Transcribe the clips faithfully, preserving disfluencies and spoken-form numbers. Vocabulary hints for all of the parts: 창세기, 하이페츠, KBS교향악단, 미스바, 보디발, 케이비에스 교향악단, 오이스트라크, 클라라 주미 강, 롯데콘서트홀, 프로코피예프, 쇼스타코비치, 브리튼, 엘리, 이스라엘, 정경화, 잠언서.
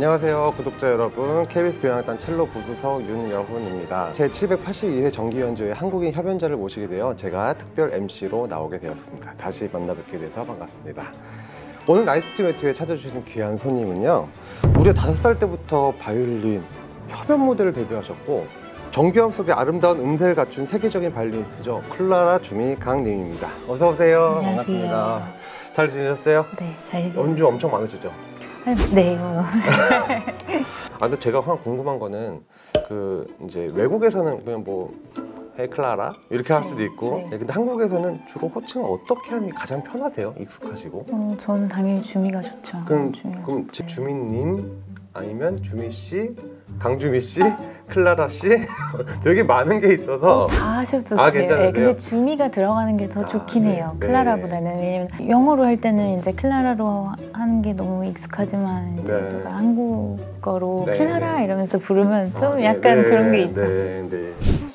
안녕하세요 구독자 여러분, 케이비에스 교향악단 첼로 부수석 윤여훈입니다. 제칠백팔십이 회 정기연주회 한국인 협연자를 모시게 되어 제가 특별 엠씨로 나오게 되었습니다. 다시 만나 뵙게 돼서 반갑습니다. 오늘 나이스티메트에 찾아주신 귀한 손님은요, 무려 다섯 살 때부터 바이올린, 협연 무대를 데뷔하셨고 정교함 속에 아름다운 음색을 갖춘 세계적인 바이올리니스트죠. 클라라 주미 강 님입니다. 어서 오세요. 안녕하세요. 반갑습니다. 잘 지내셨어요? 네, 잘 지냈어요. 연주 엄청 많으시죠? 네. 아, 근데 제가 항상 궁금한 거는 그 이제 외국에서는 그냥 뭐 헤이 클라라 이렇게 할 수도 네, 있고 네. 근데 한국에서는 주로 호칭을 어떻게 하는 게 가장 편하세요? 익숙하시고? 어, 저는 당연히 주미가 좋죠. 그럼, 주미가 그럼 제 주미님 아니면 주미씨, 강주미씨, 클라라씨 되게 많은 게 있어서 어, 다 하셔도 돼요. 아, 네, 근데 주미가 들어가는 게 더 좋긴 아, 네. 해요. 클라라보다는. 네. 왜냐면 영어로 할 때는 이제 클라라로 하는 게 너무 익숙하지만 이제 네. 한국어로 네. 클라라 이러면서 부르면 좀 아, 네. 약간 네. 그런 게 있죠. 네. 네.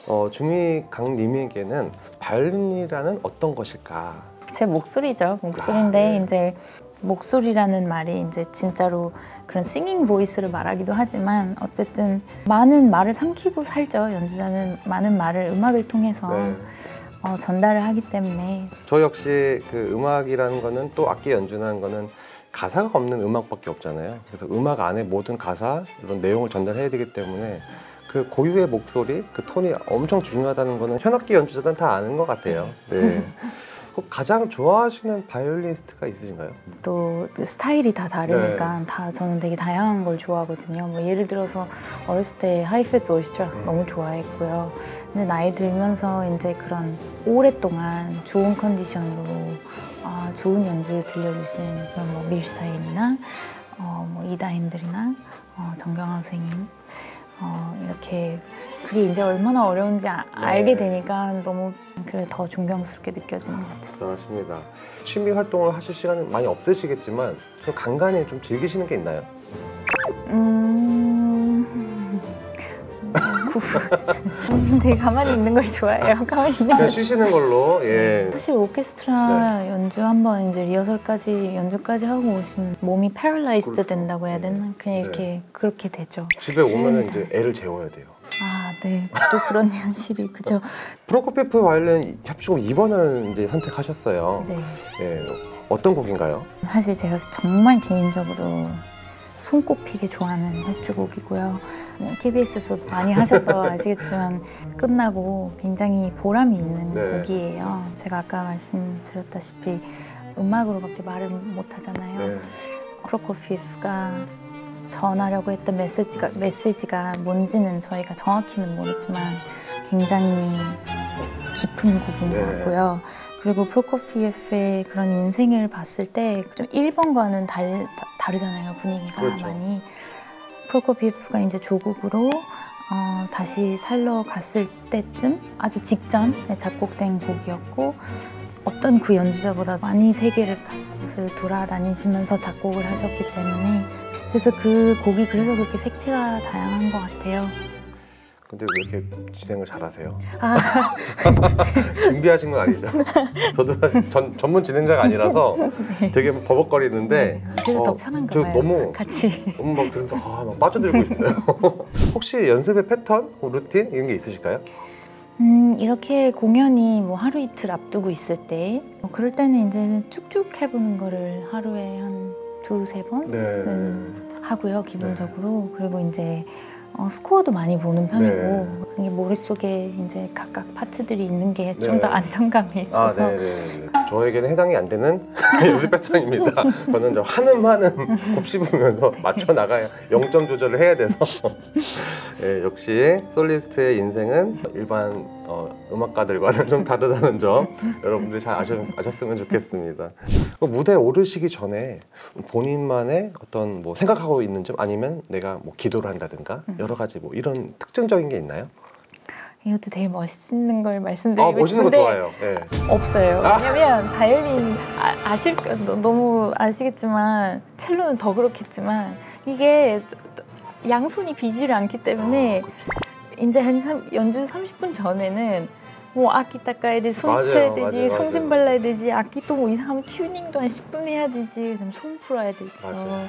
어, 주미 강 님에게는 바이올린이라는 어떤 것일까? 제 목소리죠. 목소리인데 아, 네. 이제 목소리라는 말이 이제 진짜로 그런 싱잉 보이스를 말하기도 하지만 어쨌든 많은 말을 삼키고 살죠. 연주자는 많은 말을 음악을 통해서 네. 어, 전달을 하기 때문에. 저 역시 그 음악이라는 거는, 또 악기 연주라는 거는 가사가 없는 음악밖에 없잖아요. 그래서 음악 안에 모든 가사, 이런 내용을 전달해야 되기 때문에 그 고유의 목소리, 그 톤이 엄청 중요하다는 거는 현악기 연주자들은 다 아는 것 같아요. 네. 가장 좋아하시는 바이올리니스트가 있으신가요? 또 스타일이 다 다르니까 네. 다 저는 되게 다양한 걸 좋아하거든요. 뭐 예를 들어서 어렸을 때 하이페츠 오이스트라크 음. 너무 좋아했고요. 근데 나이 들면서 이제 그런 오랫동안 좋은 컨디션으로 아, 좋은 연주를 들려주신 그런 뭐 밀슈타인이나 어, 뭐 이다인들이나 어, 정경화 선생님 어, 이렇게 그게 이제 얼마나 어려운지 아, 네. 알게 되니까 너무 그래 더 존경스럽게 느껴지는 것 같아요. 그렇습니다. 취미 활동을 하실 시간은 많이 없으시겠지만 그럼 간간히 좀 즐기시는 게 있나요? 음... 되게 가만히 있는 걸 좋아해요. 가만히 있는 그냥 걸... 쉬시는 걸로. 예. 사실 오케스트라 네. 연주 한번 이제 리허설까지 연주까지 하고 오시면 몸이 패럴라이즈드 그렇죠. 된다고 해야 되나? 그냥 이렇게 네. 그렇게 되죠. 집에 오면은 이제 애를 재워야 돼요. 아, 네. 또 그런 현실이 그죠. 프로코피예프 바이올린 협주곡 이 번을 이제 선택하셨어요. 네. 예, 어떤 곡인가요? 사실 제가 정말 개인적으로 손꼽히게 좋아하는 협주곡이고요. 케이비에스에서도 많이 하셔서 아시겠지만 끝나고 굉장히 보람이 있는 네. 곡이에요. 제가 아까 말씀드렸다시피 음악으로밖에 말을 못 하잖아요. 네. 프로코피예프가 전하려고 했던 메시지가, 메시지가 뭔지는 저희가 정확히는 모르지만 굉장히 깊은 곡인 네. 것 같고요. 그리고 프로코피예프의 그런 인생을 봤을 때 좀 일 번과는 달, 다, 다르잖아요, 분위기가. 그렇죠. 많이. 프로코피예프가 이제 조국으로 어, 다시 살러 갔을 때쯤 아주 직전에 작곡된 곡이었고 어떤 그 연주자보다 많이 세계를 곳을 돌아다니시면서 작곡을 하셨기 때문에 그래서 그 곡이 그래서 그렇게 색채가 다양한 것 같아요. 근데 왜 이렇게 진행을 잘하세요? 아. 준비하신 건 아니죠? 저도 사실 전, 전문 진행자가 아니라서 네. 되게 버벅거리는데 네. 그래서 어, 더 편한가 봐요. 너무 같이 너무 막 들으면서 아, 막 빠져들고 있어요. 혹시 연습의 패턴, 루틴 이런 게 있으실까요? 음, 이렇게 공연이 뭐 하루 이틀 앞두고 있을 때 뭐 그럴 때는 이제 쭉쭉 해보는 거를 하루에 한 두세 번은 네. 하고요, 기본적으로. 네. 그리고 이제 어, 스코어도 많이 보는 편이고 네. 머릿속에 이제 각각 파트들이 있는 게 좀 더 네. 안정감이 있어서. 아, 네네네. 저에게는 해당이 안 되는 연습 패턴입니다. 저는 저 한음 한음 곱씹으면서 네. 맞춰 나가야 영 점 조절을 해야 돼서. 예, 역시 솔리스트의 인생은 일반 어, 음악가들과는 좀 다르다는 점 여러분들이 잘 아셨, 아셨으면 좋겠습니다. 무대에 오르시기 전에 본인만의 어떤 뭐 생각하고 있는 점 아니면 내가 뭐 기도를 한다든가 여러 가지 뭐 이런 특징적인 게 있나요? 이것도 되게 멋있는 걸 말씀드리고 아, 멋있는 싶은데 거 좋아요. 네. 없어요. 왜냐면 아. 바이올린 아, 아실 너무 아시겠지만 첼로는 더 그렇겠지만 이게 양손이 비지를 않기 때문에 아, 그렇죠. 이제 한 삼, 연주 삼십 분 전에는 뭐 악기 닦아야 되지, 손 씻어야 되지, 손짓 발라야 되지, 악기 또 뭐 이상하면 튜닝도 한 십 분 해야 되지, 그다음 손 풀어야 되죠. 맞아요.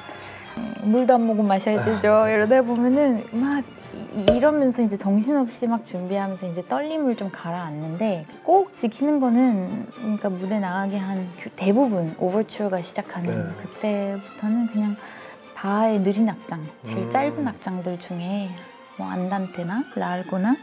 물도 안 먹고 마셔야 되죠. 이러다 보면은 막 이러면서 이제 정신없이 막 준비하면서 이제 떨림을 좀 가라앉는데, 꼭 지키는 거는 그러니까 무대 나가기 한 대부분 오버추어가 시작하는 네. 그때부터는 그냥 바하의 느린 악장, 제일 음. 짧은 악장들 중에 뭐 안단테나 라알고나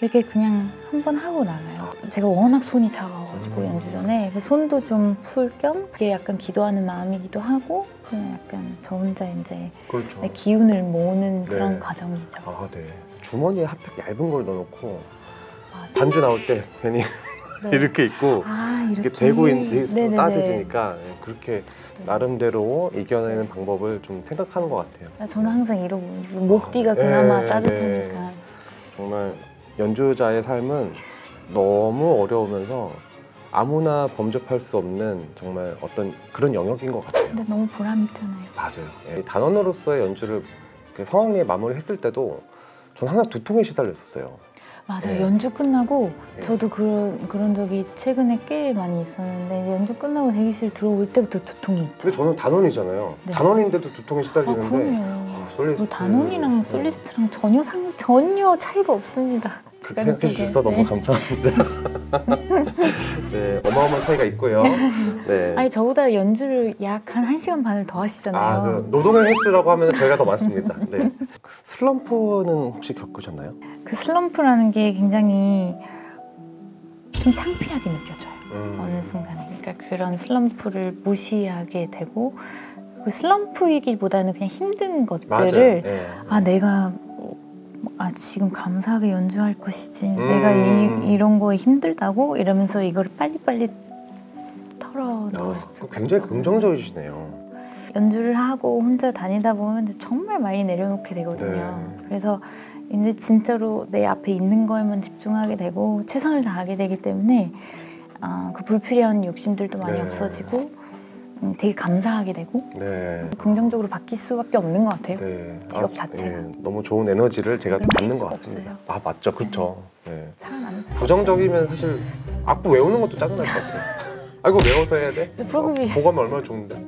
이렇게 그냥 한번 하고 나가요. 제가 워낙 손이 작아가지고 연주 전에 그 손도 좀 풀 겸 그게 약간 기도하는 마음이기도 하고 그냥 약간 저 혼자 이제 그렇죠. 내 기운을 모으는 그런 네. 과정이죠. 아, 네. 주머니에 핫팩 얇은 걸 넣어놓고 맞아요. 반주 나올 때 괜히 네. 이렇게 있고 아, 이렇게 대고 있는 따뜻해지니까 그렇게 네. 나름대로 이겨내는 방법을 좀 생각하는 것 같아요. 저는 항상 이러고 목뒤가 아, 그나마 네, 따뜻하니까 네. 정말 연주자의 삶은 너무 어려우면서 아무나 범접할 수 없는 정말 어떤 그런 영역인 것 같아요. 근데 너무 보람있잖아요. 맞아요. 예, 단원으로서의 연주를 성황리에 마무리했을 때도 저는 항상 두통에 시달렸었어요. 맞아요. 예. 연주 끝나고 예. 저도 그런, 그런 적이 최근에 꽤 많이 있었는데 이제 연주 끝나고 대기실 들어올 때부터 두통이 있죠. 근데 저는 단원이잖아요. 네. 단원인데도 두통에 시달리는데 아, 그럼요. 아, 솔리스트, 단원이랑 솔리스트랑 전혀, 상, 전혀 차이가 없습니다. 그렇게 생각해 주셔서 네. 너무 감사합니다. 네, 어마어마한 차이가 있고요. 네. 아니 저보다 연주를 약 한 한 시간 반을 더 하시잖아요. 아, 그 노동의 횟수라고 하면 저희가 더 많습니다. 네. 슬럼프는 혹시 겪으셨나요? 그 슬럼프라는 게 굉장히 좀 창피하게 느껴져요. 음. 어느 순간에. 그러니까 그런 슬럼프를 무시하게 되고 그 슬럼프이기보다는 그냥 힘든 것들을 네. 아 내가 아 지금 감사하게 연주할 것이지 음 내가 이, 이런 거에 힘들다고 이러면서 이걸 빨리빨리 털어놓을 아, 수 굉장히 긍정적이시네요. 연주를 하고 혼자 다니다 보면 정말 많이 내려놓게 되거든요. 네. 그래서 이제 진짜로 내 앞에 있는 거에만 집중하게 되고 최선을 다하게 되기 때문에 아, 그 불필요한 욕심들도 많이 네. 없어지고 되게 감사하게 되고 네. 긍정적으로 바뀔 수밖에 없는 것 같아요. 네. 직업 아, 자체가 예. 너무 좋은 에너지를 제가 받는 것 같습니다. 없어요. 아 맞죠, 그렇죠. 네. 네. 살아남을 수 부정적이면 없어요. 사실 악보 외우는 것도 짜증날 것 같아요. 아 이거 외워서 해야 돼? 프로그램이 보관하면 얼마나 좋은데.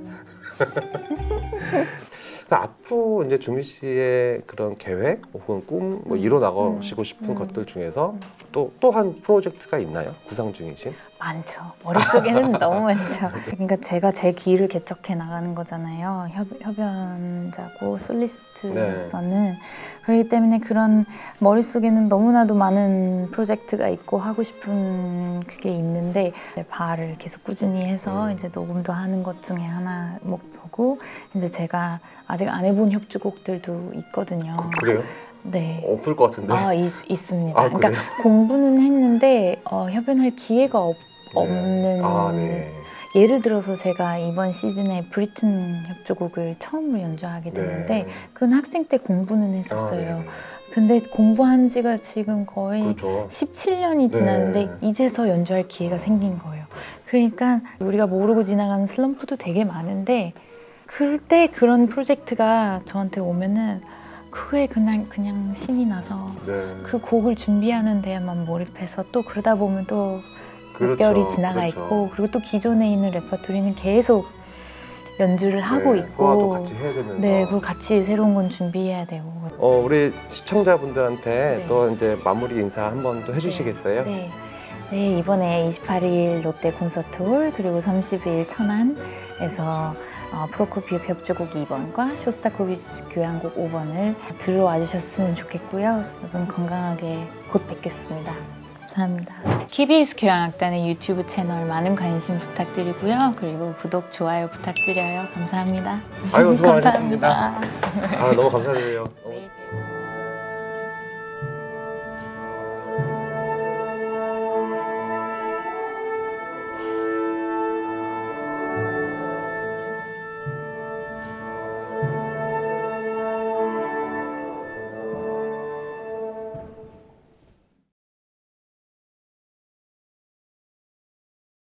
앞으로 이제 주미 씨의 그런 계획 혹은 꿈 뭐 이뤄나가시고 음, 싶은 음, 것들 중에서 또 또 한 프로젝트가 있나요? 구상 중이신? 많죠. 머릿속에는 너무 많죠. 그러니까 제가 제 길을 개척해 나가는 거잖아요. 협, 협연자고 솔리스트로서는 네. 그렇기 때문에 그런 머릿속에는 너무나도 많은 프로젝트가 있고 하고 싶은 그게 있는데 바를 계속 꾸준히 해서 음. 이제 녹음도 하는 것 중에 하나 목표고 이제 제가 아직 안 해본 협주곡들도 있거든요. 그, 그래요? 네. 없을 것 같은데? 아, 있, 있습니다. 아, 그러니까 그래요? 공부는 했는데 어, 협연할 기회가 없, 네. 없는 아, 네. 예를 들어서 제가 이번 시즌에 브리튼 협주곡을 처음으로 연주하게 됐는데 네. 그건 학생 때 공부는 했었어요. 아, 네. 근데 공부한 지가 지금 거의 그렇죠. 십칠 년이 지났는데 네. 이제서 연주할 기회가 생긴 거예요. 그러니까 우리가 모르고 지나가는 슬럼프도 되게 많은데 그때 그런 프로젝트가 저한테 오면은 그에 그냥 그냥 신이 나서 네. 그 곡을 준비하는 데에만 몰입해서 또 그러다 보면 또 몇 그렇죠, 개월이 지나가 그렇죠. 있고 그리고 또 기존에 있는 레퍼토리는 계속 연주를 하고 네, 있고 소화도 같이 해야 되는 네, 그리고 같이 새로운 건 준비해야 되고 어, 우리 시청자분들한테 네. 또 이제 마무리 인사 한번 또 해주시겠어요? 네. 네. 네, 이번에 이십팔 일 롯데콘서트홀 그리고 삼십 일 천안에서 어, 프로코피예프 협주곡 이 번과 쇼스타코비치 교향곡 오 번을 들어와 주셨으면 좋겠고요. 여러분 건강하게 곧 뵙겠습니다. 감사합니다. 케이비에스 교향악단의 유튜브 채널 많은 관심 부탁드리고요. 그리고 구독, 좋아요 부탁드려요. 감사합니다. 아이고, 수고하셨습니다. 감사합니다. 아, 너무 감사드려요.